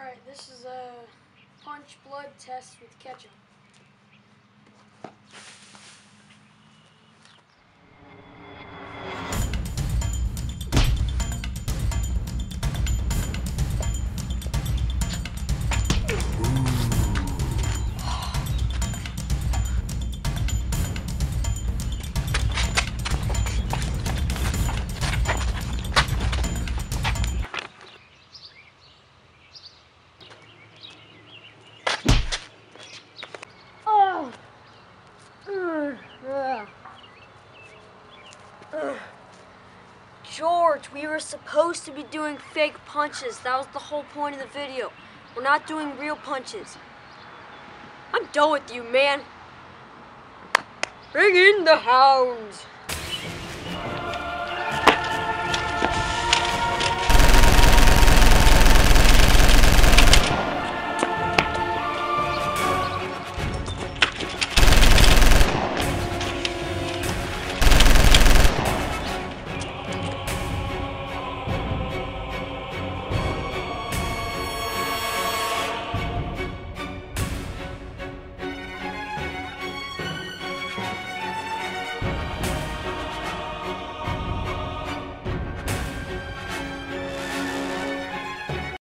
Alright, this is a punch blood test with ketchup. George, we were supposed to be doing fake punches. That was the whole point of the video. We're not doing real punches. I'm done with you, man. Bring in the hounds.